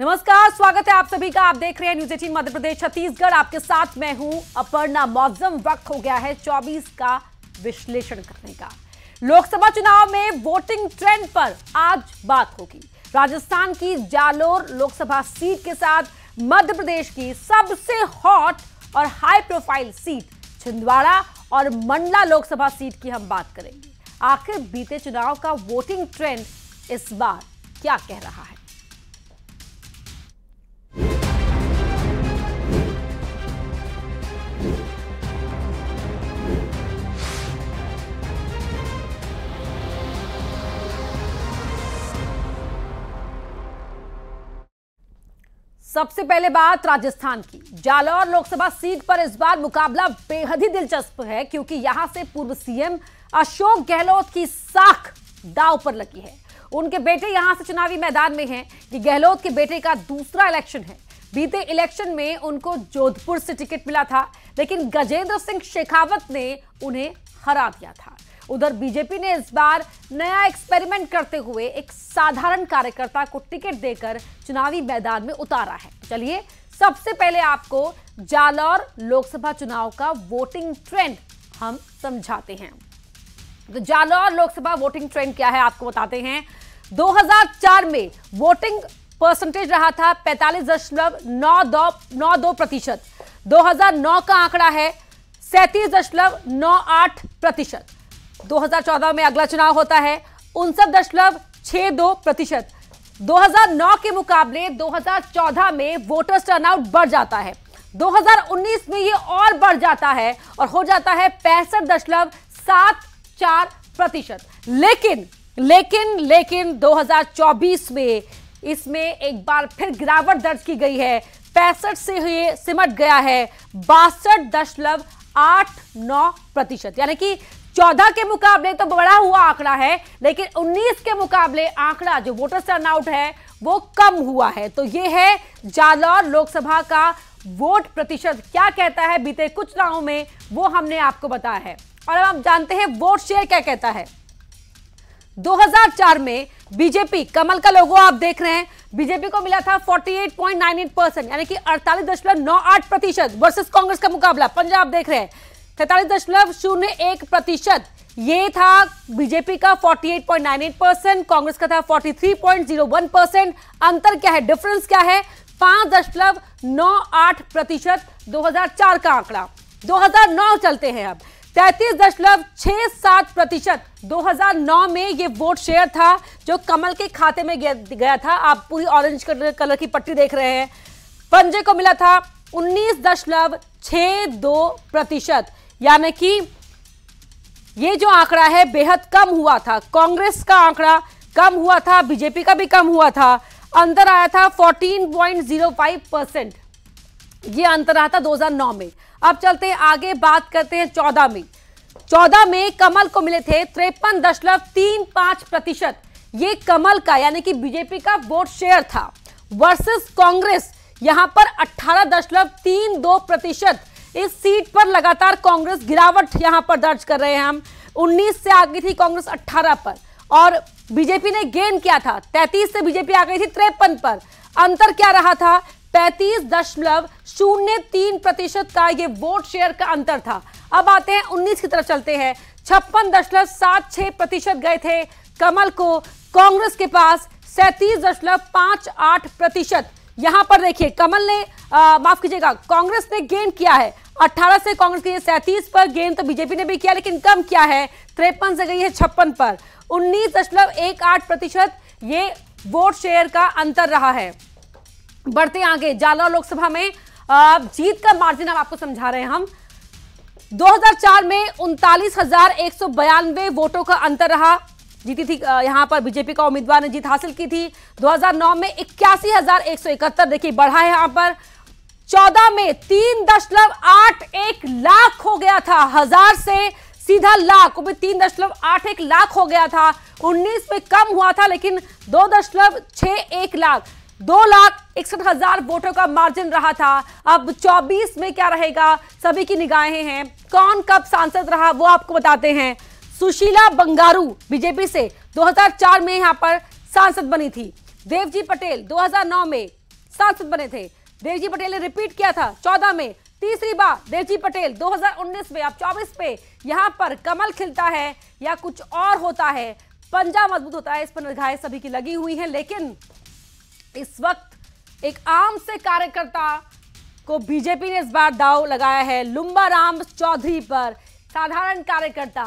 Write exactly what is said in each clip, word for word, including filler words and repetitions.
नमस्कार, स्वागत है आप सभी का। आप देख रहे हैं न्यूज़ अठारह मध्य प्रदेश छत्तीसगढ़। आपके साथ मैं हूं अपर्णा मौजम। वक्त हो गया है चौबीस का विश्लेषण करने का। लोकसभा चुनाव में वोटिंग ट्रेंड पर आज बात होगी। राजस्थान की जालोर लोकसभा सीट के साथ मध्य प्रदेश की सबसे हॉट और हाई प्रोफाइल सीट छिंदवाड़ा और मंडला लोकसभा सीट की हम बात करेंगे। आखिर बीते चुनाव का वोटिंग ट्रेंड इस बार क्या कह रहा है? सबसे पहले बात राजस्थान की। जालौर लोकसभा सीट पर इस बार मुकाबला बेहद ही दिलचस्प है, क्योंकि यहां से पूर्व सीएम अशोक गहलोत की साख दांव पर लगी है। उनके बेटे यहां से चुनावी मैदान में हैं। कि गहलोत के बेटे का दूसरा इलेक्शन है। बीते इलेक्शन में उनको जोधपुर से टिकट मिला था, लेकिन गजेंद्र सिंह शेखावत ने उन्हें हरा दिया था। उधर बीजेपी ने इस बार नया एक्सपेरिमेंट करते हुए एक साधारण कार्यकर्ता को टिकट देकर चुनावी मैदान में उतारा है। चलिए सबसे पहले आपको जालौर लोकसभा चुनाव का वोटिंग ट्रेंड हम समझाते हैं। तो जालौर लोकसभा वोटिंग ट्रेंड क्या है आपको बताते हैं। दो हज़ार चार में वोटिंग परसेंटेज रहा था पैंतालीस दशमलव नौ दो प्रतिशत। दो हज़ार नौ का आंकड़ा है सैंतीस दशमलव नौ आठ प्रतिशत। दो हज़ार चौदह में अगला चुनाव होता है उनसठ दशमलव छह दो प्रतिशत। दो हज़ार नौ के मुकाबले दो हज़ार चौदह में वोटर्स टर्नआउट बढ़ जाता है। दो हज़ार उन्नीस में ये और बढ़ जाता है और हो जाता है पैंसठ दशमलव सात चार प्रतिशत। लेकिन लेकिन लेकिन दो हज़ार चौबीस में इसमें एक बार फिर गिरावट दर्ज की गई है। पैंसठ से ये सिमट गया है बासठ दशमलव आठ नौ प्रतिशत। यानी कि चौदह के मुकाबले तो बड़ा हुआ आंकड़ा है, लेकिन उन्नीस के मुकाबले आंकड़ा जो वोटर्स टर्नआउट है वो कम हुआ है। तो ये है जालौर लोकसभा का वोट प्रतिशत क्या कहता है बीते कुछ चुनावों में, वो हमने आपको बताया है। और अब हम जानते हैं वोट शेयर क्या कहता है। दो हज़ार चार में बीजेपी, कमल का लोगो आप देख रहे हैं, बीजेपी को मिला था अड़तालीस दशमलव नौ आठ परसेंट, यानी कि अड़तालीस दशमलव नौ आठ प्रतिशत वर्सेस कांग्रेस का मुकाबला। पंजाब देख रहे हैं तैंतालीस दशमलव शून्य एक प्रतिशत। ये था बीजेपी का अड़तालीस दशमलव नौ आठ परसेंट, कांग्रेस का था तैंतालीस दशमलव शून्य एक परसेंट। अंतर क्या है, डिफरेंस क्या है? पाँच दशमलव नौ आठ प्रतिशत दो हज़ार चार का आंकड़ा। दो हज़ार नौ चलते हैं अब। तैंतीस दशमलव सड़सठ प्रतिशत दो हज़ार नौ में ये वोट शेयर था जो कमल के खाते में गया था। आप पूरी ऑरेंज कलर की पट्टी देख रहे हैं। पंजे को मिला था उन्नीस दशमलव छह दो प्रतिशत, यानी कि ये जो आंकड़ा है बेहद कम हुआ था। कांग्रेस का आंकड़ा कम हुआ था, बीजेपी का भी कम हुआ था। अंतर आया था चौदह दशमलव शून्य पाँच परसेंट, ये अंतर रहा था दो हज़ार नौ में। अब चलते हैं आगे, बात करते हैं चौदह में। चौदह में कमल को मिले थे तिरपन दशमलव तीन पाँच प्रतिशत, ये कमल का यानी कि बीजेपी का वोट शेयर था। वर्सेस कांग्रेस, यहाँ पर अठारह दशमलव तीन दो प्रतिशत। इस सीट पर लगातार कांग्रेस गिरावट यहां पर दर्ज कर रहे हैं हम। उन्नीस से आ गई थी कांग्रेस अठारह पर, और बीजेपी ने गेन किया था। तैंतीस से बीजेपी आ गई थी तिरपन पर। अंतर क्या रहा था? पैंतीस दशमलव शून्य तीन प्रतिशत का ये वोट शेयर का अंतर था। अब आते हैं उन्नीस की तरफ चलते हैं। छप्पन दशमलव सात छह प्रतिशत गए थे कमल को, कांग्रेस के पास सैंतीस दशमलव पाँच आठ प्रतिशत। यहां पर देखिए कमल ने, माफ कीजिएगा, कांग्रेस ने गेन किया है। अठारह से कांग्रेस के सैंतीस पर गेन तो बीजेपी ने भी किया, लेकिन कम किया है। तिरपन से गई है छप्पन पर। उन्नीस दशमलव एक आठ प्रतिशत ये वोट शेयर का अंतर रहा है। बढ़ते आगे, जालौर लोकसभा में जीत का मार्जिन अब आपको समझा रहे हैं हम। दो हज़ार चार में उनतालीस हजार एक सौ बयानवे वोटों का अंतर रहा। जीती थी यहाँ पर बीजेपी का उम्मीदवार ने जीत हासिल की थी। दो हज़ार नौ में इक्यासी हजार एक सौ इकहत्तर, देखिए बढ़ा है यहाँ पर। चौदह में तीन दशमलव आठ एक लाख हो गया था, हजार से सीधा लाख, वो तीन दशमलव आठ एक लाख हो गया था। उन्नीस में कम हुआ था, लेकिन दो दशमलव छह एक लाख, दो लाख इकसठ हजार वोटों का मार्जिन रहा था। अब चौबीस में क्या रहेगा, सभी की निगाहें हैं। कौन कब सांसद रहा वो आपको बताते हैं। सुशीला बंगारू बीजेपी से दो हज़ार चार में यहाँ पर सांसद बनी थी। देवजी पटेल दो हज़ार नौ में सांसद बने थे। देवजी पटेल ने रिपीट किया था चौदह में, तीसरी बार देवजी पटेल दो हज़ार उन्नीस में। अब चौबीस पे यहाँ पर कमल खिलता है या कुछ और होता है, पंजा मजबूत होता है, इस पर निगाहें सभी की लगी हुई हैं। लेकिन इस वक्त एक आम से कार्यकर्ता को बीजेपी ने इस बार दाव लगाया है लुम्बा राम चौधरी पर। साधारण कार्यकर्ता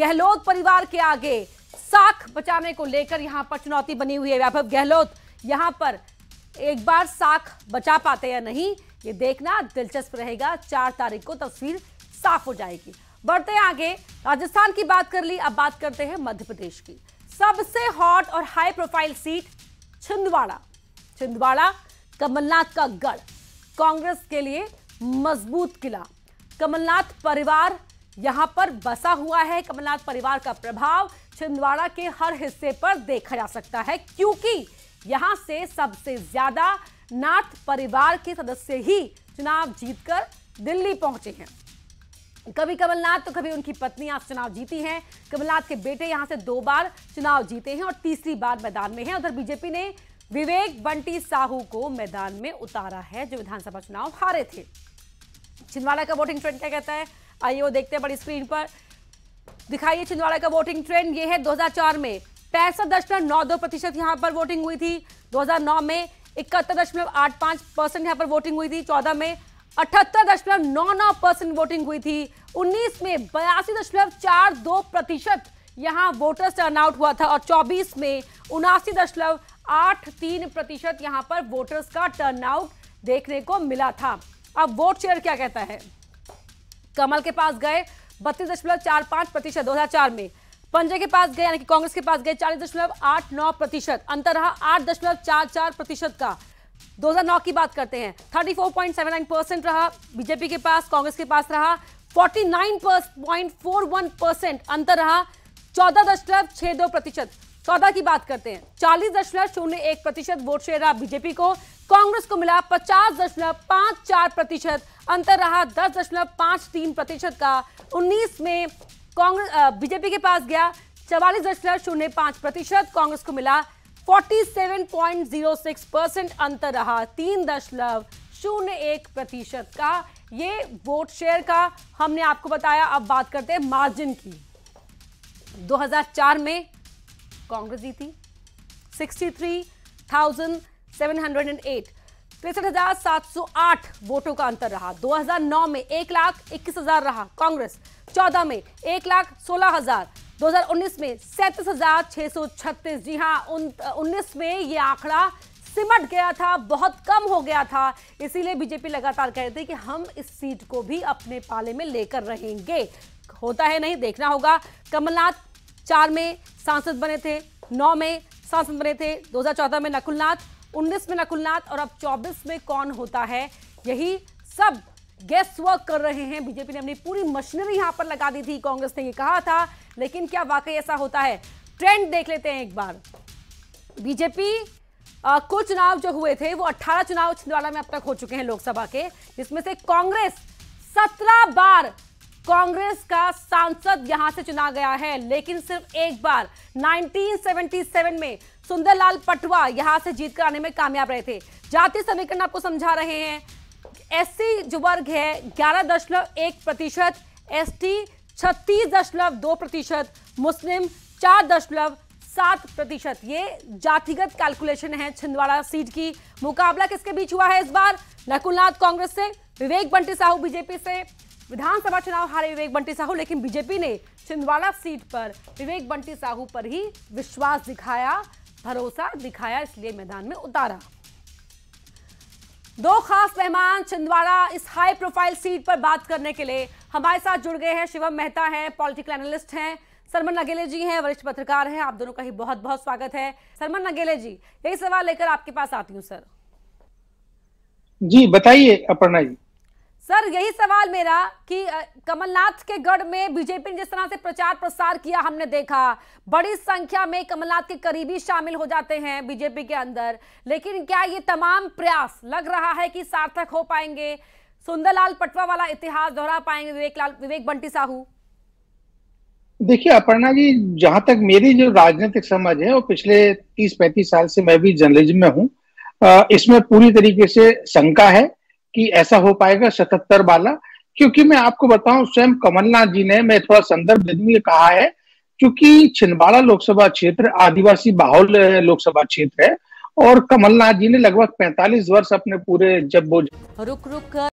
गहलोत परिवार के आगे साख बचाने को लेकर यहाँ पर चुनौती बनी हुई है। वैभव गहलोत यहाँ पर एक बार साख बचा पाते या नहीं, ये देखना दिलचस्प रहेगा। चार तारीख को तस्वीर साफ हो जाएगी। बढ़ते हैं आगे, राजस्थान की बात कर ली, अब बात करते हैं मध्य प्रदेश की। सबसे हॉट और high profile seat Chhindwara. Chhindwara Kamal Nath का गढ़, कांग्रेस के लिए मजबूत किला। कमलनाथ परिवार यहां पर बसा हुआ है। कमलनाथ परिवार का प्रभाव छिंदवाड़ा के हर हिस्से पर देखा जा सकता है, क्योंकि यहां से सबसे ज्यादा नाथ परिवार के सदस्य ही चुनाव जीतकर दिल्ली पहुंचे हैं। कभी कमलनाथ तो कभी उनकी पत्नी यहां चुनाव जीती हैं। कमलनाथ के बेटे यहां से दो बार चुनाव जीते हैं और तीसरी बार मैदान में हैं। उधर बीजेपी ने विवेक बंटी साहू को मैदान में उतारा है, जो विधानसभा चुनाव हारे थे। छिंदवाड़ा का वोटिंग ट्रेंड क्या कहता है, आइए वो देखते हैं बड़ी स्क्रीन पर। दिखाइए छिंदवाड़ा का वोटिंग ट्रेंड। ये है दो हजार चार में पैंसठ दशमलव नौ दो प्रतिशत यहाँ पर वोटिंग हुई थी। दो हजार नौ में इकहत्तर दशमलव आठ पांच परसेंट यहाँ पर वोटिंग हुई थी। चौदह में अठहत्तर दशमलव नौ नौ परसेंट वोटिंग हुई थी। उन्नीस में बयासी दशमलव चार दो प्रतिशत यहाँ वोटर्स टर्नआउट हुआ था और चौबीस में उनासी दशमलव आठ तीन प्रतिशत यहाँ पर वोटर्स का टर्नआउट देखने को मिला था। अब वोट शेयर क्या कहता है, कमल के पास गए बत्तीस दशमलव चार पांच प्रतिशत दो हजार चार में, पंजे के पास गए यानी कि कांग्रेस के पास गए चालीस दशमलव आठ नौ प्रतिशत, अंतर रहा आठ दशमलव चार चार प्रतिशत का। दो हज़ार नौ की बात करते हैं, चौंतीस दशमलव सात नौ परसेंट रहा बीजेपी के पास, कांग्रेस के पास रहा उनचास दशमलव चार एक परसेंट, अंतर रहा चौदह दशमलव छह दो प्रतिशत। चौदह की बात करते हैं, चालीस दशमलव शून्य एक प्रतिशत वोट शेयर रहा बीजेपी को, कांग्रेस को मिला पचास दशमलव पांच चार प्रतिशत, अंतर रहा दस दशमलव पांच तीन प्रतिशत का। उन्नीस में कांग्रेस बीजेपी के पास गया चवालीस दशमलव शून्य पांच प्रतिशत, कांग्रेस को मिला सैंतालीस दशमलव शून्य छह परसेंट, अंतर रहा तीन दशमलव शून्य एक प्रतिशत का। ये वोट शेयर का हमने आपको बताया। अब बात करते हैं मार्जिन की। दो हज़ार चार में कांग्रेस जीती तिरसठ हज़ार सात सौ आठ तिरसठ हजार सात सौ आठ वोटों का अंतर रहा। दो हज़ार नौ में एक लाख इक्कीस हजार रहा कांग्रेस, चौदह में एक लाख सोलह हजार, दो हजार उन्नीस में सैंतीस हजार छह सौ छत्तीस। जी हाँ, उन्नीस में ये आंकड़ा सिमट गया था, बहुत कम हो गया था, इसीलिए बीजेपी लगातार कह रही थी कि हम इस सीट को भी अपने पाले में लेकर रहेंगे। होता है नहीं, देखना होगा। कमलनाथ चार में सांसद बने थे, नौ में सांसद बने थे, दो हजार चौदह में नकुलनाथ, उन्नीस में नकुलनाथ और अब चौबीस में कौन होता है, यही सब गेस वर्क कर रहे हैं। बीजेपी ने अपनी पूरी मशीनरी यहाँ पर लगा दी थी, कांग्रेस ने ये कहा था, लेकिन क्या वाकई ऐसा होता है? ट्रेंड देख लेते हैं एक बार। बीजेपी कुल चुनाव जो हुए थे वो अठारह चुनाव छिंदवाड़ा में अब तक हो चुके हैं लोकसभा के, जिसमें से कांग्रेस सत्रह बार कांग्रेस का सांसद यहां से चुना गया है, लेकिन सिर्फ एक बार उन्नीस सौ सतहत्तर में सुंदरलाल पटवा यहां से जीत कर आने में कामयाब रहे थे। जाति समीकरण आपको समझा रहे हैं, एससी जो वर्ग है ग्यारह दशमलव एक प्रतिशत, एसटी छत्तीस दशमलव दो प्रतिशत, मुस्लिम चार दशमलव सात प्रतिशत। ये जातिगत कैलकुलेशन है छिंदवाड़ा सीट की। मुकाबला किसके बीच हुआ है इस बार? नकुलनाथ कांग्रेस से, विवेक बंटी साहू बीजेपी से। विधानसभा चुनाव हारे विवेक बंटी साहू, लेकिन बीजेपी ने छिंदवाड़ा सीट पर विवेक बंटी साहू पर ही विश्वास दिखाया, भरोसा दिखाया, इसलिए मैदान में उतारा। दो खास मेहमान छिंदवाड़ा इस हाई प्रोफाइल सीट पर बात करने के लिए हमारे साथ जुड़ गए हैं। शिवम मेहता हैं, पॉलिटिकल एनालिस्ट हैं, सरमन नगेले जी हैं, वरिष्ठ पत्रकार हैं। आप दोनों का ही बहुत बहुत स्वागत है। सरमन नगेले जी, यही सवाल लेकर आपके पास आती हूँ सर। जी बताइए अपर्णा जी। सर यही सवाल मेरा कि कमलनाथ के गढ़ में बीजेपी ने जिस तरह से प्रचार प्रसार किया हमने देखा, बड़ी संख्या में कमलनाथ के करीबी शामिल हो जाते हैं बीजेपी के अंदर, लेकिन क्या ये तमाम प्रयास लग रहा है कि सार्थक हो पाएंगे? सुंदरलाल पटवा वाला इतिहास दोहरा पाएंगे विवेक लाल विवेक बंटी साहू? देखिए अपर्णा जी, जहां तक मेरी जो राजनीतिक समझ है वो पिछले तीस पैंतीस साल से मैं भी जर्नलिज्म में हूँ इसमें पूरी तरीके से शंका है कि ऐसा हो पाएगा सतहत्तर वाला, क्योंकि मैं आपको बताऊं स्वयं कमलनाथ जी ने, मैं थोड़ा संदर्भ देने कहा है, क्योंकि छिंदवाड़ा लोकसभा क्षेत्र आदिवासी बाहुल लोकसभा क्षेत्र है और कमलनाथ जी ने लगभग पैंतालीस वर्ष अपने पूरे जब वो रुक रुक